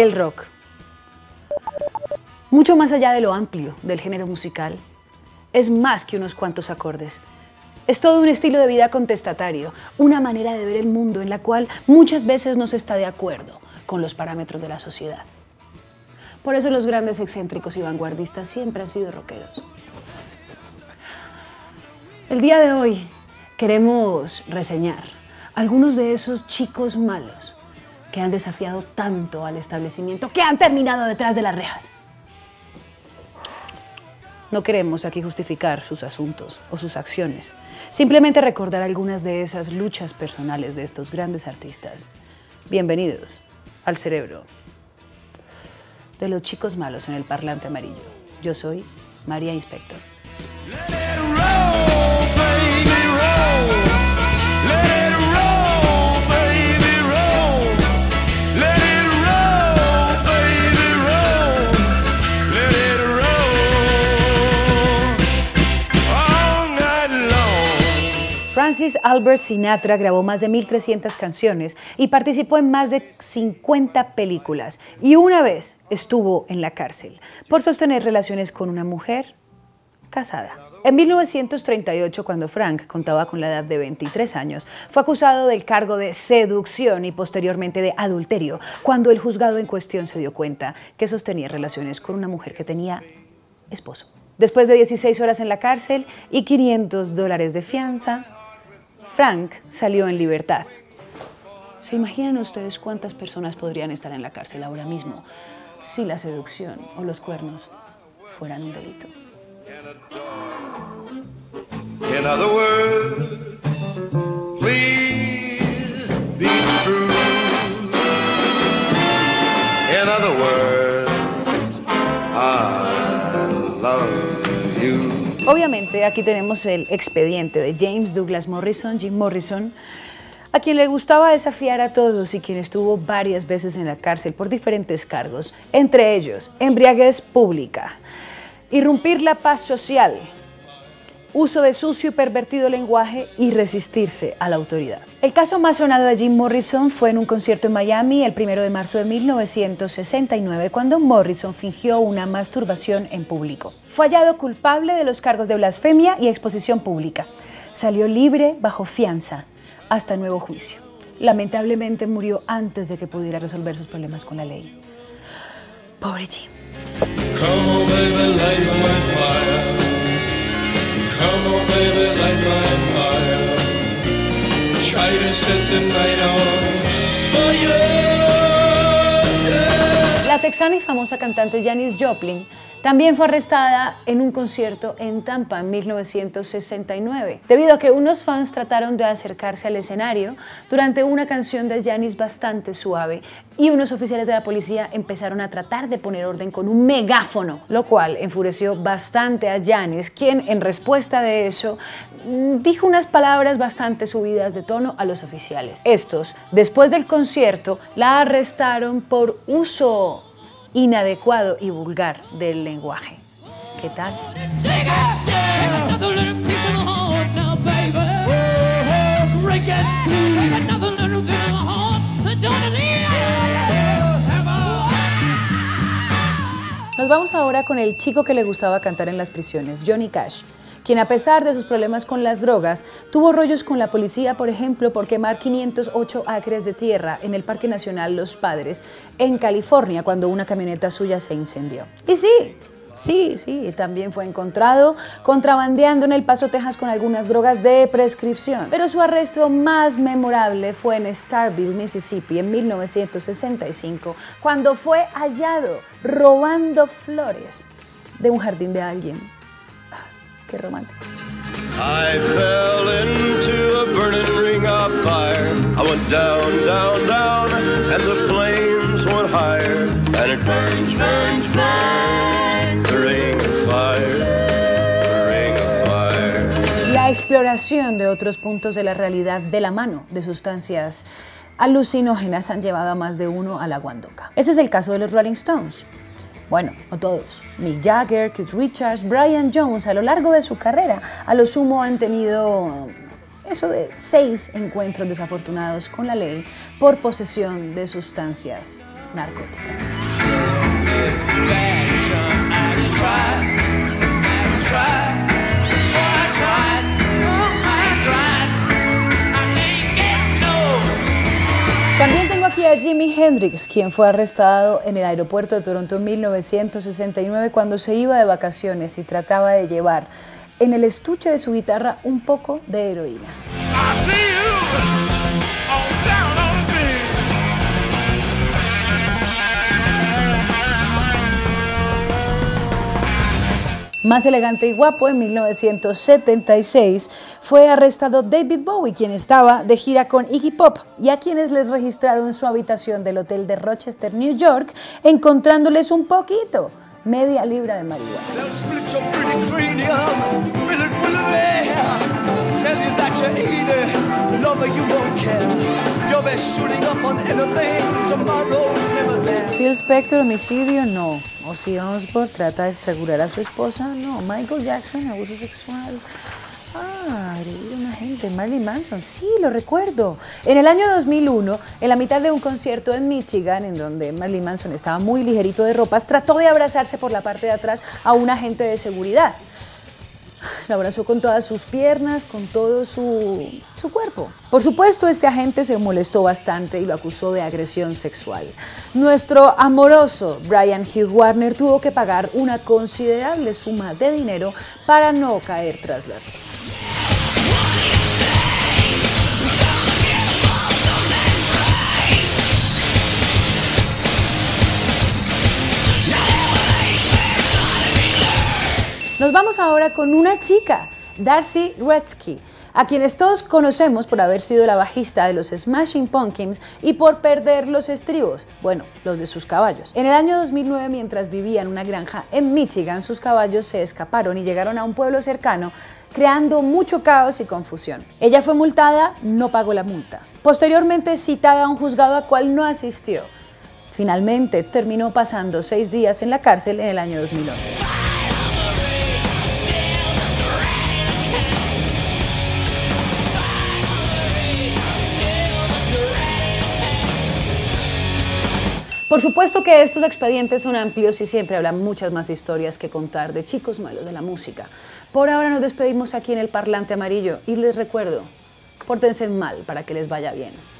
el rock. Mucho más allá de lo amplio del género musical, es más que unos cuantos acordes. Es todo un estilo de vida contestatario, una manera de ver el mundo en la cual muchas veces no se está de acuerdo con los parámetros de la sociedad. Por eso los grandes excéntricos y vanguardistas siempre han sido rockeros. El día de hoy queremos reseñar algunos de esos chicos malos que han desafiado tanto al establecimiento, que han terminado detrás de las rejas. No queremos aquí justificar sus asuntos o sus acciones, simplemente recordar algunas de esas luchas personales de estos grandes artistas. Bienvenidos al cerebro de los chicos malos en El Parlante Amarillo. Yo soy María Inspector. Francis Albert Sinatra grabó más de 1.300 canciones y participó en más de 50 películas. Y una vez estuvo en la cárcel por sostener relaciones con una mujer casada. En 1938, cuando Frank contaba con la edad de 23 años, fue acusado del cargo de seducción y posteriormente de adulterio, cuando el juzgado en cuestión se dio cuenta que sostenía relaciones con una mujer que tenía esposo. Después de 16 horas en la cárcel y $500 de fianza, Frank salió en libertad. ¿Se imaginan ustedes cuántas personas podrían estar en la cárcel ahora mismo si la seducción o los cuernos fueran un delito? Obviamente, aquí tenemos el expediente de James Douglas Morrison, Jim Morrison, a quien le gustaba desafiar a todos y quien estuvo varias veces en la cárcel por diferentes cargos, entre ellos embriaguez pública, irrumpir la paz social, uso de sucio y pervertido lenguaje y resistirse a la autoridad. El caso más sonado de Jim Morrison fue en un concierto en Miami el 1 de marzo de 1969, cuando Morrison fingió una masturbación en público. Fue hallado culpable de los cargos de blasfemia y exposición pública. Salió libre bajo fianza hasta nuevo juicio. Lamentablemente murió antes de que pudiera resolver sus problemas con la ley. Pobre Jim. La texana y famosa cantante Janis Joplin también fue arrestada en un concierto en Tampa en 1969, debido a que unos fans trataron de acercarse al escenario durante una canción de Janis bastante suave y unos oficiales de la policía empezaron a tratar de poner orden con un megáfono, lo cual enfureció bastante a Janis, quien en respuesta de eso dijo unas palabras bastante subidas de tono a los oficiales. Estos, después del concierto, la arrestaron por uso inadecuado y vulgar del lenguaje. ¿Qué tal? Nos vamos ahora con el chico que le gustaba cantar en las prisiones, Johnny Cash, quien a pesar de sus problemas con las drogas, tuvo rollos con la policía, por ejemplo, por quemar 508 acres de tierra en el Parque Nacional Los Padres, en California, cuando una camioneta suya se incendió. Y sí, también fue encontrado contrabandeando en El Paso, Texas, con algunas drogas de prescripción. Pero su arresto más memorable fue en Starkville, Mississippi, en 1965, cuando fue hallado robando flores de un jardín de alguien. Qué romántico. I fell into a burning ring of fire. I went down, down, down, and the flames went higher. And it burns, burns, burns. The ring of fire. The ring of fire. La exploración de otros puntos de la realidad de la mano de sustancias alucinógenas han llevado a más de uno a la guandoca. Ese es el caso de los Rolling Stones. Bueno, no todos. Mick Jagger, Keith Richards, Brian Jones, a lo largo de su carrera, a lo sumo han tenido eso de 6 encuentros desafortunados con la ley por posesión de sustancias narcóticas. También tengo aquí a Jimi Hendrix, quien fue arrestado en el aeropuerto de Toronto en 1969 cuando se iba de vacaciones y trataba de llevar en el estuche de su guitarra un poco de heroína. Más elegante y guapo, en 1976 fue arrestado David Bowie, quien estaba de gira con Iggy Pop y a quienes les registraron su habitación del hotel de Rochester, New York, encontrándoles un poquito, media libra de marihuana. Phil Spector, homicidio, no. Ozzy Osbourne trata de estrangular a su esposa, no. Michael Jackson, abuso sexual. Ah, una gente, Marilyn Manson, sí, lo recuerdo. En el año 2001, en la mitad de un concierto en Michigan, en donde Marilyn Manson estaba muy ligerito de ropas, trató de abrazarse por la parte de atrás a un agente de seguridad. La abrazó con todas sus piernas, con todo su cuerpo. Por supuesto, este agente se molestó bastante y lo acusó de agresión sexual. Nuestro amoroso Brian Hugh Warner tuvo que pagar una considerable suma de dinero para no caer tras la red. Nos vamos ahora con una chica, D'arcy Wretzky, a quienes todos conocemos por haber sido la bajista de los Smashing Pumpkins y por perder los estribos, bueno, los de sus caballos. En el año 2009, mientras vivía en una granja en Michigan, sus caballos se escaparon y llegaron a un pueblo cercano, creando mucho caos y confusión. Ella fue multada, no pagó la multa. Posteriormente citada a un juzgado al cual no asistió. Finalmente terminó pasando 6 días en la cárcel en el año 2011. Por supuesto que estos expedientes son amplios y siempre habrá muchas más historias que contar de chicos malos de la música. Por ahora nos despedimos aquí en El Parlante Amarillo y les recuerdo, pórtense mal para que les vaya bien.